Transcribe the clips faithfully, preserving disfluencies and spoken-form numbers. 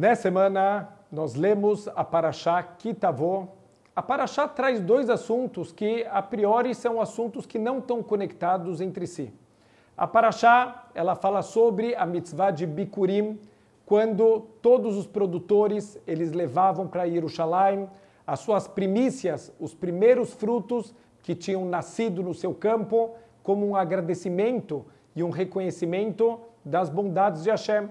Nessa semana, nós lemos a Paraxá Kitavó. A Paraxá traz dois assuntos que, a priori, são assuntos que não estão conectados entre si. A Paraxá, ela fala sobre a mitzvah de Bikurim, quando todos os produtores, eles levavam para Yerushalayim as suas primícias, os primeiros frutos que tinham nascido no seu campo, como um agradecimento e um reconhecimento das bondades de Hashem.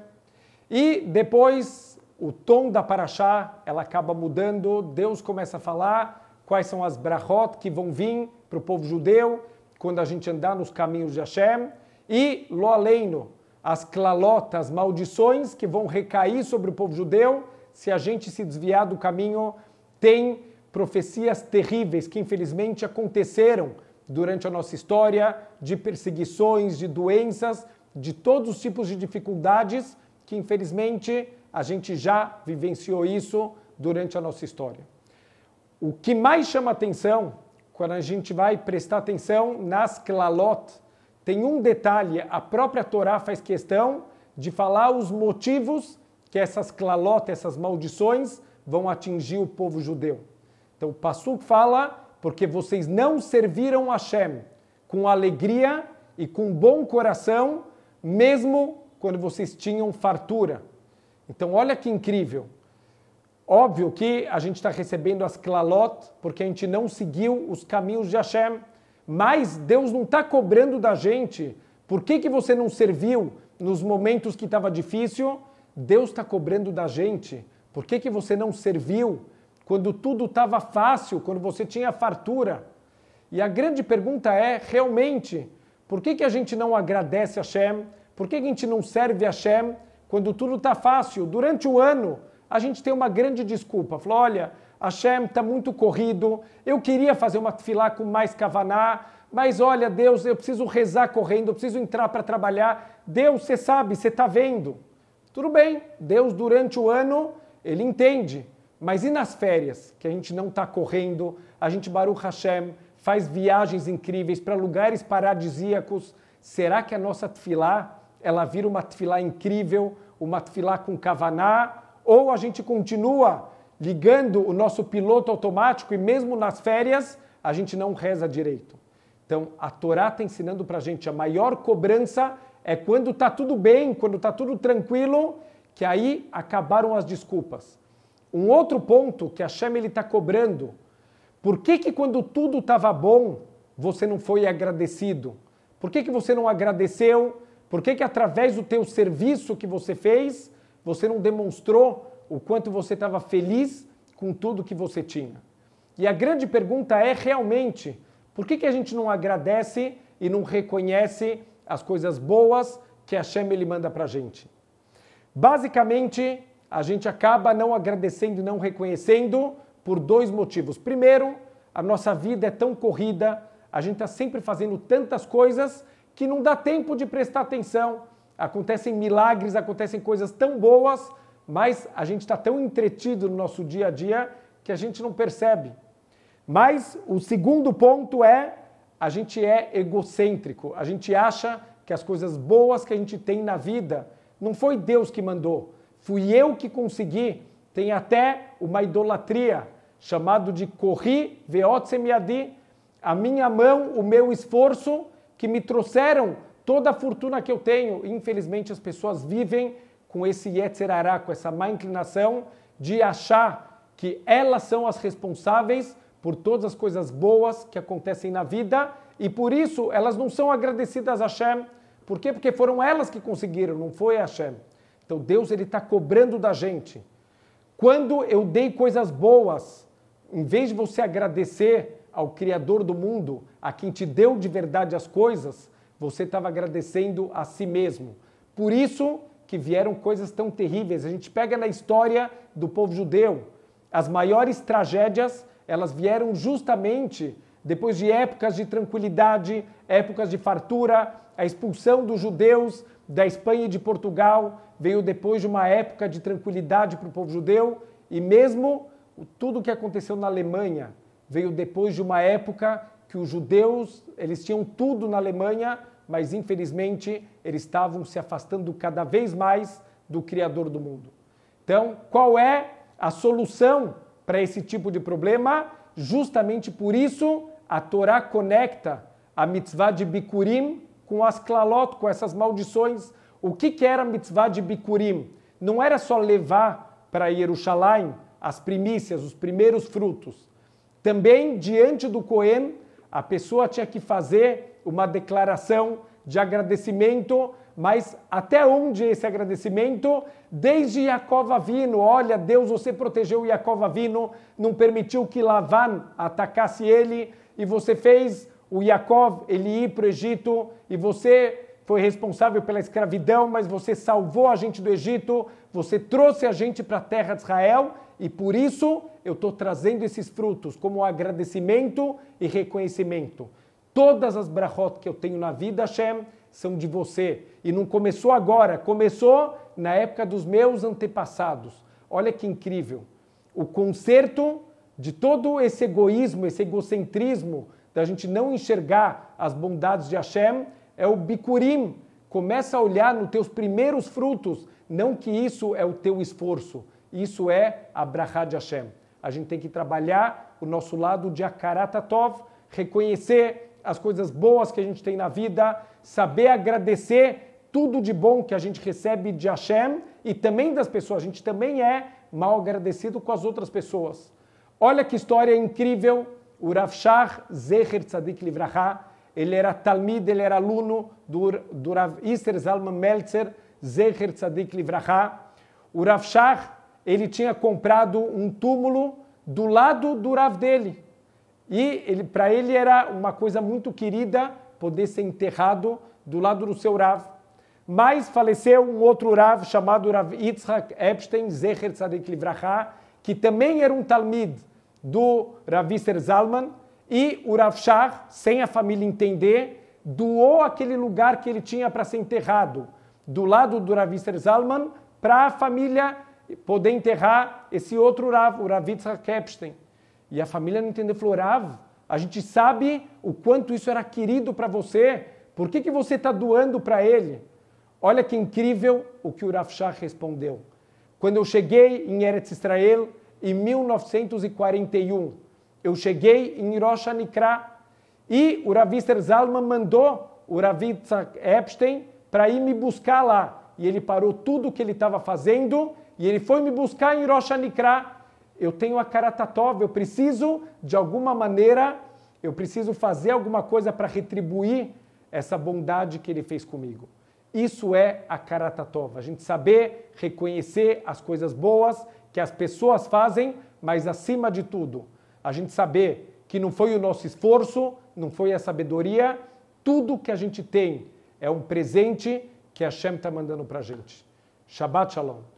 E depois, o tom da Paraxá, ela acaba mudando, Deus começa a falar quais são as brahot que vão vir para o povo judeu quando a gente andar nos caminhos de Hashem, e lo aleino, as k'lalot, as maldições que vão recair sobre o povo judeu se a gente se desviar do caminho. Tem profecias terríveis que infelizmente aconteceram durante a nossa história, de perseguições, de doenças, de todos os tipos de dificuldades que infelizmente a gente já vivenciou isso durante a nossa história. O que mais chama atenção, quando a gente vai prestar atenção nas k'lalot, tem um detalhe, a própria Torá faz questão de falar os motivos que essas k'lalot, essas maldições, vão atingir o povo judeu. Então o Passuc fala, porque vocês não serviram a Hashem com alegria e com bom coração, mesmo quando vocês tinham fartura. Então olha que incrível. Óbvio que a gente está recebendo as k'lalot, porque a gente não seguiu os caminhos de Hashem. Mas Deus não está cobrando da gente. Por que que você não serviu nos momentos que estava difícil? Deus está cobrando da gente. Por que que você não serviu quando tudo estava fácil, quando você tinha fartura? E a grande pergunta é, realmente, por que que a gente não agradece a Hashem? Por que que a gente não serve a Hashem quando tudo está fácil? Durante o ano, a gente tem uma grande desculpa. Fala, olha, Hashem está muito corrido, eu queria fazer uma tefilá com mais Kavanah, mas olha, Deus, eu preciso rezar correndo, eu preciso entrar para trabalhar. Deus, você sabe, você está vendo. Tudo bem, Deus durante o ano, ele entende. Mas e nas férias, que a gente não está correndo, a gente, Baruch Hashem, faz viagens incríveis para lugares paradisíacos. Será que a nossa tefilá, ela vira uma tefilá incrível, uma tefilá com Kavanah? Ou a gente continua ligando o nosso piloto automático e mesmo nas férias a gente não reza direito? Então a Torá está ensinando para a gente, a maior cobrança é quando está tudo bem, quando está tudo tranquilo, que aí acabaram as desculpas. Um outro ponto que Hashem está cobrando, por que que quando tudo estava bom você não foi agradecido? Por que que você não agradeceu? Por que que através do teu serviço que você fez, você não demonstrou o quanto você estava feliz com tudo que você tinha? E a grande pergunta é realmente, por que que a gente não agradece e não reconhece as coisas boas que Hashem ele manda para a gente? Basicamente, a gente acaba não agradecendo e não reconhecendo por dois motivos. Primeiro, a nossa vida é tão corrida, a gente está sempre fazendo tantas coisas que não dá tempo de prestar atenção. Acontecem milagres, acontecem coisas tão boas, mas a gente está tão entretido no nosso dia a dia que a gente não percebe. Mas o segundo ponto é, a gente é egocêntrico, a gente acha que as coisas boas que a gente tem na vida, não foi Deus que mandou, fui eu que consegui. Tem até uma idolatria, chamado de Kochi veotsemi yadi, a minha mão, o meu esforço, que me trouxeram toda a fortuna que eu tenho. Infelizmente as pessoas vivem com esse Yetzer Hará, com essa má inclinação de achar que elas são as responsáveis por todas as coisas boas que acontecem na vida e por isso elas não são agradecidas a Hashem. Por quê? Porque foram elas que conseguiram, não foi a Hashem. Então Deus ele está cobrando da gente. Quando eu dei coisas boas, em vez de você agradecer ao Criador do mundo, a quem te deu de verdade as coisas, você estava agradecendo a si mesmo. Por isso que vieram coisas tão terríveis. A gente pega na história do povo judeu, as maiores tragédias, elas vieram justamente depois de épocas de tranquilidade, épocas de fartura. A expulsão dos judeus da Espanha e de Portugal veio depois de uma época de tranquilidade para o povo judeu, e mesmo tudo o que aconteceu na Alemanha veio depois de uma época que os judeus, eles tinham tudo na Alemanha, mas infelizmente eles estavam se afastando cada vez mais do Criador do mundo. Então, qual é a solução para esse tipo de problema? Justamente por isso, a Torá conecta a mitzvah de Bikurim com as k'lalot, com essas maldições. O que, que era a mitzvah de Bikurim? Não era só levar para Yerushalayim as primícias, os primeiros frutos. Também, diante do Coen, a pessoa tinha que fazer uma declaração de agradecimento, mas até onde esse agradecimento? Desde Jacó Avino. Olha, Deus, você protegeu Jacó Avino, não permitiu que Lavan atacasse ele, e você fez o Jacó ele ir para o Egito, e você foi responsável pela escravidão, mas você salvou a gente do Egito, você trouxe a gente para a terra de Israel, e por isso eu estou trazendo esses frutos como agradecimento e reconhecimento. Todas as brahot que eu tenho na vida, Hashem, são de você. E não começou agora, começou na época dos meus antepassados. Olha que incrível. O conserto de todo esse egoísmo, esse egocentrismo, da gente não enxergar as bondades de Hashem, é o Bikurim. Começa a olhar nos teus primeiros frutos. Não que isso é o teu esforço. Isso é a brahá de Hashem. A gente tem que trabalhar o nosso lado de Akaratatov, reconhecer as coisas boas que a gente tem na vida, saber agradecer tudo de bom que a gente recebe de Hashem e também das pessoas. A gente também é mal agradecido com as outras pessoas. Olha que história incrível. O Rav Shah, Zecher Tzaddik Livraha, ele era talmid, ele era aluno do, do Rav Iser Zalman Meltzer, Zecher Tzaddik Livraha. O Rav Shah, ele tinha comprado um túmulo do lado do Rav dele. E ele, para ele era uma coisa muito querida poder ser enterrado do lado do seu Rav. Mas faleceu um outro Rav chamado Rav Yitzhak Epstein, Zecher Tzaddik Livraha, que também era um talmid do Rav Iser Zalman. E o Rav Shah, sem a família entender, doou aquele lugar que ele tinha para ser enterrado do lado do Rav Iser Zalman para a família poder enterrar esse outro Rav, o Rav Yitzhak Epstein. E a família não entendeu, falou, Rav, a gente sabe o quanto isso era querido para você, por que, que você está doando para ele? Olha que incrível o que o Rav Shah respondeu. Quando eu cheguei em Eretz Israel, em mil novecentos e quarenta e um, eu cheguei em Rosh Hanikra, e o Rav Iser Zalman mandou o Rav Yitzhak Epstein para ir me buscar lá. E ele parou tudo o que ele estava fazendo, e ele foi me buscar em Rosh Hanikra. Eu tenho a Karatatova, eu preciso, de alguma maneira, eu preciso fazer alguma coisa para retribuir essa bondade que ele fez comigo. Isso é a Karatatova, a gente saber reconhecer as coisas boas que as pessoas fazem, mas acima de tudo, a gente saber que não foi o nosso esforço, não foi a sabedoria, tudo que a gente tem é um presente que Hashem está mandando para a gente. Shabbat shalom.